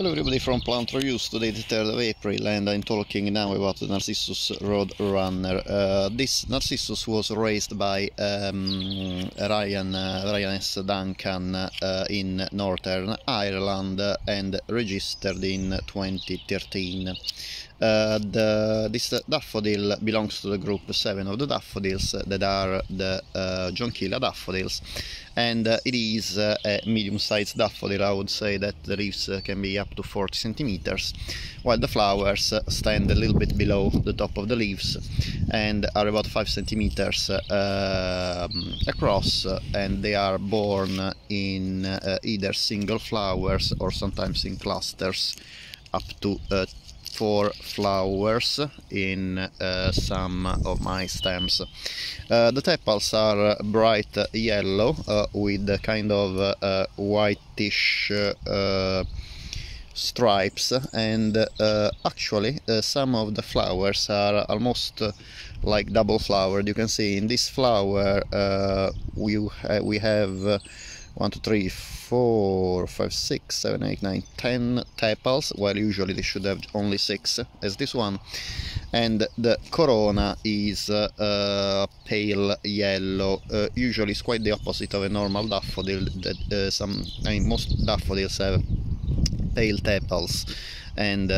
Hello everybody from Plant Reviews. Today the 3rd of April and I'm talking now about the Narcissus Road Runner. This Narcissus was raised by Brian S. Duncan in Northern Ireland and registered in 2013. This daffodil belongs to the group 7 of the daffodils that are the Jonquilla daffodils, and it is a medium-sized daffodil. I would say that the leaves can be up to 40 centimeters, while the flowers stand a little bit below the top of the leaves and are about 5 centimeters across, and they are born in either single flowers or sometimes in clusters up to 4 flowers in some of my stems. The tepals are bright yellow with a kind of whitish stripes, and actually some of the flowers are almost like double flowered. You can see in this flower we have 1, 2, 3, 4, 5, 6, 7, 8, 9, 10 tepals, while usually they should have only 6, as this one. And the corona is pale yellow. Usually it's quite the opposite of a normal daffodil. That, most daffodils have pale tepals and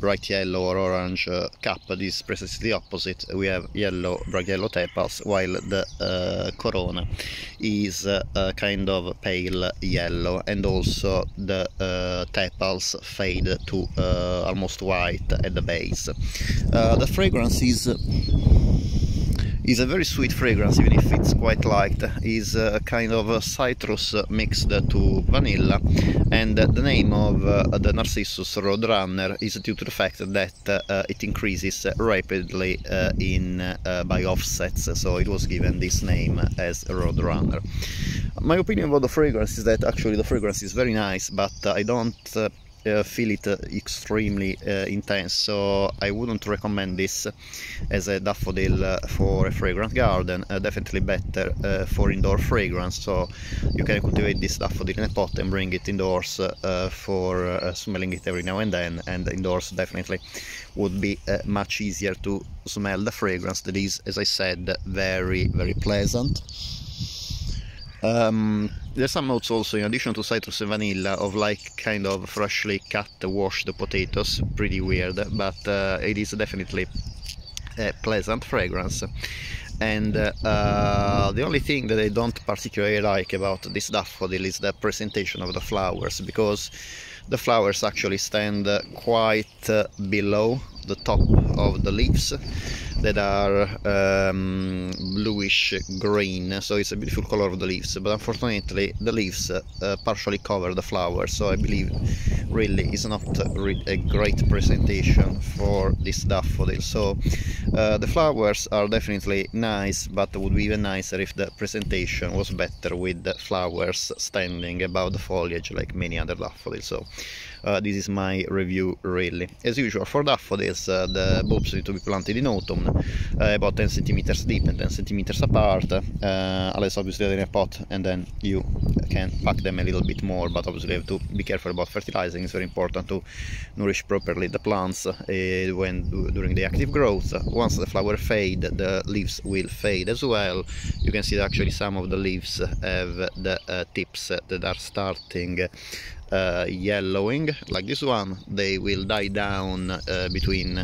bright yellow or orange cap. This is precisely the opposite. We have yellow, bright yellow tepals, while the corona is kind of pale yellow, and also the tepals fade to almost white at the base. The fragrance is a very sweet fragrance, even if it's quite light. Is a kind of a citrus mixed to vanilla, and the name of the Narcissus Road Runner is due to the fact that it increases rapidly by offsets, so it was given this name as Road Runner. My opinion about the fragrance is that actually the fragrance is very nice, but I don't feel it extremely intense, so I wouldn't recommend this as a daffodil for a fragrant garden. Definitely better for indoor fragrance, so you can cultivate this daffodil in a pot and bring it indoors for smelling it every now and then, and indoors definitely would be much easier to smell the fragrance that is, as I said, very, very pleasant. There's some notes also, in addition to citrus and vanilla, of like kind of freshly cut washed potatoes. Pretty weird, but it is definitely a pleasant fragrance. And the only thing that I don't particularly like about this daffodil is the presentation of the flowers, because the flowers actually stand quite below the top of the leaves that are bluish green, so it's a beautiful color of the leaves, but unfortunately the leaves partially cover the flowers, so I believe really is not a great presentation for this daffodil. So the flowers are definitely nice, but would be even nicer if the presentation was better, with the flowers standing above the foliage like many other daffodils. So this is my review, really. As usual for daffodils, the bulbs need to be planted in autumn, about 10 centimeters deep and 10 centimeters apart, unless obviously they're in a pot, and then you can pack them a little bit more, but obviously you have to be careful about fertilizing. It's very important to nourish properly the plants during the active growth. Once the flowers fade, the leaves will fade as well. You can see that actually some of the leaves have the tips that are starting yellowing, like this one. They will die down between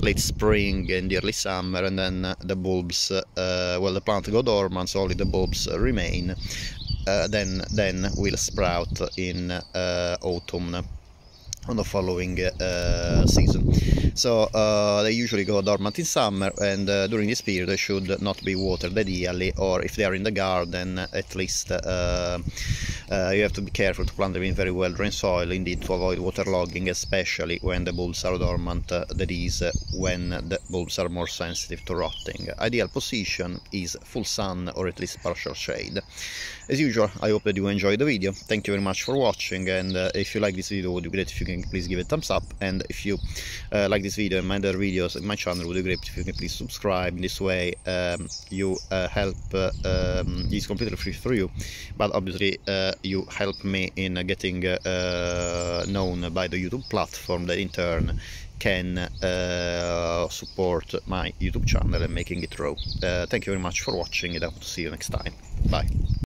late spring and early summer, and then the bulbs, well, the plant go dormant, so only the bulbs remain, then will sprout in autumn on the following season. So they usually go dormant in summer, and during this period they should not be watered ideally, or if they are in the garden, at least you have to be careful to plant them in very well drained soil, indeed, to avoid waterlogging, especially when the bulbs are dormant, that is, when the bulbs are more sensitive to rotting. Ideal position is full sun or at least partial shade. As usual, I hope that you enjoyed the video. Thank you very much for watching, and if you like this video, it would be great if you can watching, please give it a thumbs up, and if you like this video and my other videos in my channel, would be great if you can please subscribe. This way you help, it's completely free for you, but obviously you help me in getting known by the YouTube platform, that in turn can support my YouTube channel and making it grow. Thank you very much for watching, and I hope to see you next time. Bye.